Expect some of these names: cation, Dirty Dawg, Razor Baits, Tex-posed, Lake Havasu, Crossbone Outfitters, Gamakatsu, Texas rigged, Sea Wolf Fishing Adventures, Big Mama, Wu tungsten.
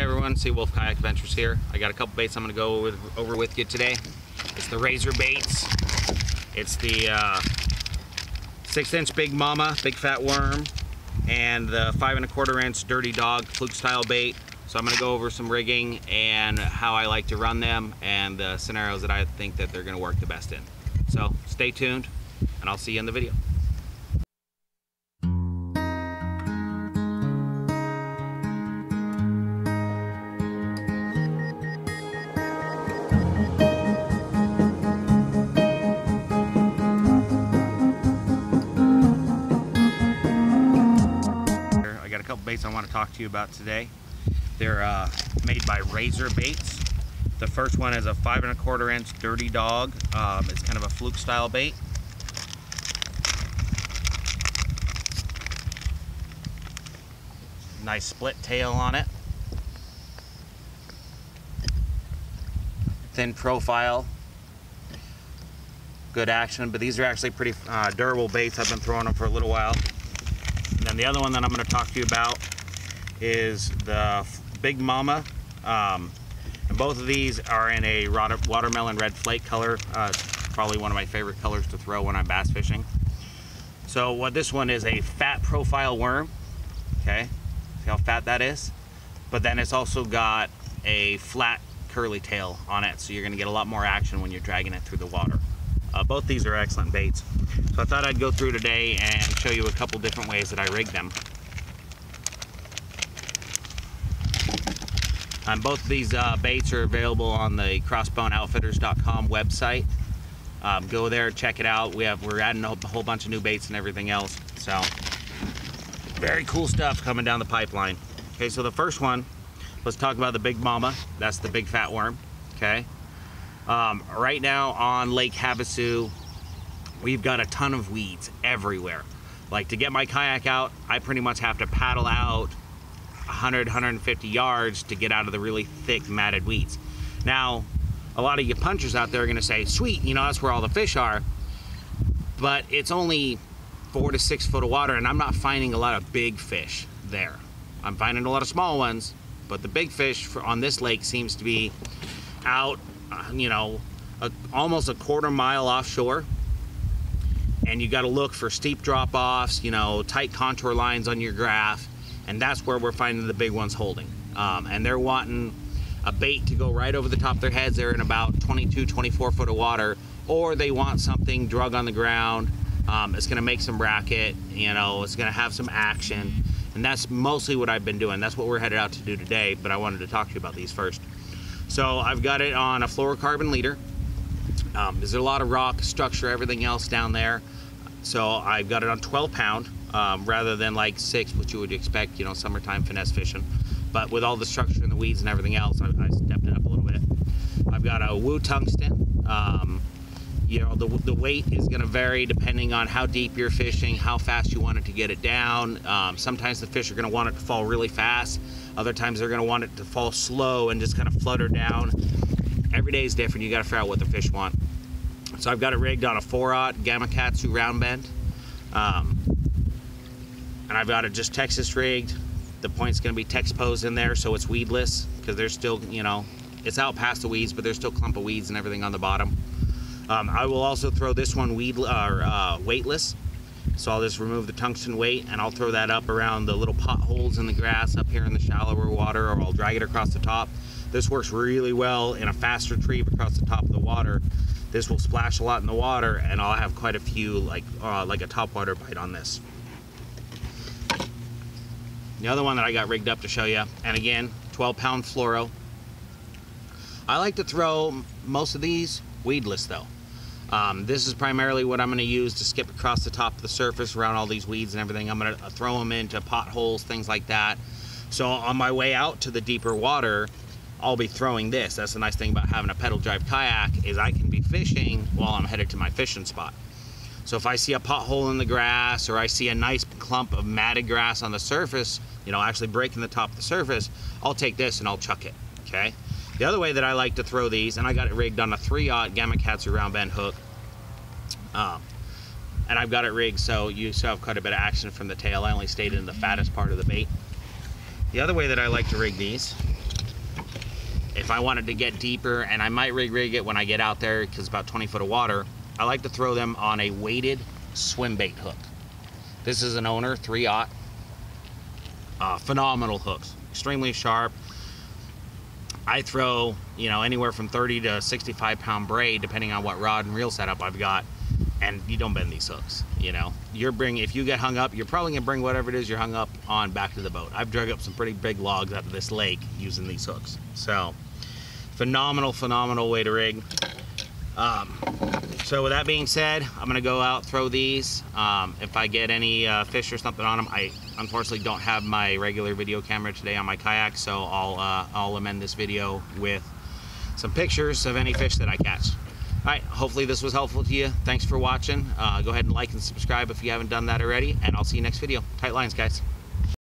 Hey everyone, Sea Wolf Kayak Adventures here. I got a couple baits I'm going to go over with you today. It's the Razor Baits. It's the 6-inch Big Mama, Big Fat Worm, and the 5 1/4 inch Dirty Dawg fluke style bait. So I'm going to go over some rigging and how I like to run them and the scenarios that I think that they're going to work the best in. So stay tuned and I'll see you in the video. Baits I want to talk to you about today. They're made by Razor Baits. The first one is a 5 1/4 inch Dirty Dawg. It's kind of a fluke style bait. Nice split tail on it. Thin profile. Good action, but these are actually pretty durable baits. I've been throwing them for a little while. And then the other one that I'm going to talk to you about is the Big Mama. And both of these are in a watermelon red flake color. Probably one of my favorite colors to throw when I'm bass fishing. So what this one is a fat profile worm. Okay, see how fat that is? But then it's also got a flat curly tail on it. So you're going to get a lot more action when you're dragging it through the water. Both these are excellent baits. So I thought I'd go through today and show you a couple different ways that I rig them. Both of these baits are available on the CrossboneOutfitters.com website. Go there, check it out. We're adding a whole bunch of new baits and everything else. So very cool stuff coming down the pipeline. Okay, so the first one, let's talk about the Big Mama. That's the Big Fat Worm. Okay. Right now on Lake Havasu, we've got a ton of weeds everywhere. Like, to get my kayak out, I pretty much have to paddle out 100, 150 yards to get out of the really thick matted weeds. Now, a lot of you punchers out there are gonna say, sweet, you know, that's where all the fish are, but it's only 4 to 6 foot of water and I'm not finding a lot of big fish there. I'm finding a lot of small ones, but the big fish on this lake seems to be out, you know, almost a 1/4 mile offshore, and you got to look for steep drop-offs, you know, tight contour lines on your graph, and that's where we're finding the big ones holding. And they're wanting a bait to go right over the top of their heads. They're in about 22, 24 foot of water, or they want something drug on the ground. It's going to make some racket, you know, it's going to have some action, and that's mostly what I've been doing. That's what we're headed out to do today, but I wanted to talk to you about these first. So I've got it on a fluorocarbon leader. There's a lot of rock structure, everything else down there. So I've got it on 12 pound rather than like 6, which you would expect, you know, summertime finesse fishing. But with all the structure and the weeds and everything else, I stepped it up a little bit. I've got a Wu tungsten. You know, the weight is going to vary depending on how deep you're fishing, how fast you want it to get it down. Sometimes the fish are going to want it to fall really fast. Other times they're going to want it to fall slow and just kind of flutter down. Every day is different. You got to figure out what the fish want. So I've got it rigged on a 4/0 Gamakatsu round bend. And I've got it just Texas rigged. The point's going to be Tex-posed in there, so it's weedless, because there's still, you know, it's out past the weeds, but there's still a clump of weeds and everything on the bottom. I will also throw this one weightless. So I'll just remove the tungsten weight and I'll throw that up around the little potholes in the grass up here in the shallower water, or I'll drag it across the top. This works really well in a fast retrieve across the top of the water. This will splash a lot in the water and I'll have quite a few like a topwater bite on this. The other one that I got rigged up to show you, and again, 12 pound fluoro. I like to throw most of these weedless though. This is primarily what I'm going to use to skip across the top of the surface around all these weeds and everything. I'm going to throw them into potholes, things like that. So on my way out to the deeper water, I'll be throwing this. That's the nice thing about having a pedal drive kayak, is I can be fishing while I'm headed to my fishing spot. So if I see a pothole in the grass, or I see a nice clump of matted grass on the surface, you know, actually breaking the top of the surface, I'll take this and I'll chuck it. Okay. The other way that I like to throw these, and I got it rigged on a 3/0 Gamakatsu round bend hook. And I've got it rigged so you still have quite a bit of action from the tail. I only stayed in the fattest part of the bait. The other way that I like to rig these if I wanted to get deeper, and I might rig it when I get out there because it's about 20 foot of water, I like to throw them on a weighted swim bait hook. This is an Owner 3/0. Phenomenal hooks, extremely sharp. I throw, you know, anywhere from 30 to 65 pound braid, depending on what rod and reel setup I've got, and you don't bend these hooks, you know. If you get hung up, you're probably gonna bring whatever it is you're hung up on back to the boat. I've drug up some pretty big logs out of this lake using these hooks. So, phenomenal way to rig. So with that being said, I'm gonna go out, throw these. If I get any fish or something on them, I unfortunately don't have my regular video camera today on my kayak, so I'll amend this video with some pictures of any fish that I catch. All right, hopefully this was helpful to you. Thanks for watching. Go ahead and like and subscribe if you haven't done that already, and I'll see you next video. Tight lines, guys.